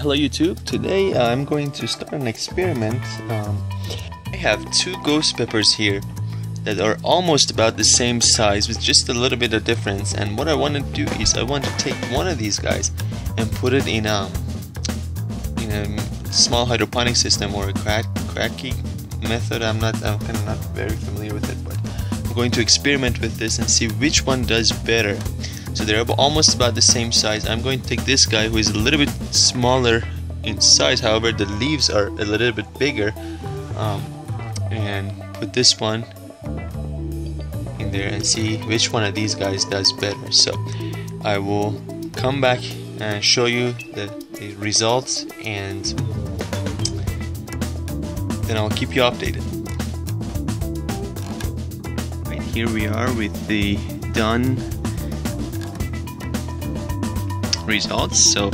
Hello YouTube, today I'm going to start an experiment. I have two ghost peppers here that are almost about the same size with just a little bit of difference, and what I want to do is I want to take one of these guys and put it in a small hydroponic system or a cracking method. I'm kind of not very familiar with it, but I'm going to experiment with this and see which one does better. So they're almost about the same size. I'm going to take this guy who is a little bit smaller in size, however the leaves are a little bit bigger, and put this one in there and see which one of these guys does better. So I will come back and show you the results, and then I'll keep you updated. Right, here we are with the done results. So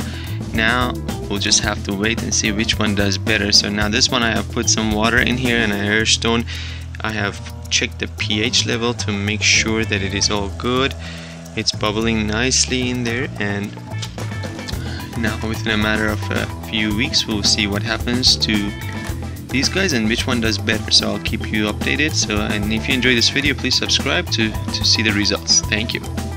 now we'll just have to wait and see which one does better. So now this one, I have put some water in here and a airstone. I have checked the pH level to make sure that it is all good. It's bubbling nicely in there, and now within a matter of a few weeks we'll see what happens to these guys and which one does better. So I'll keep you updated. And if you enjoy this video, please subscribe to see the results. Thank you.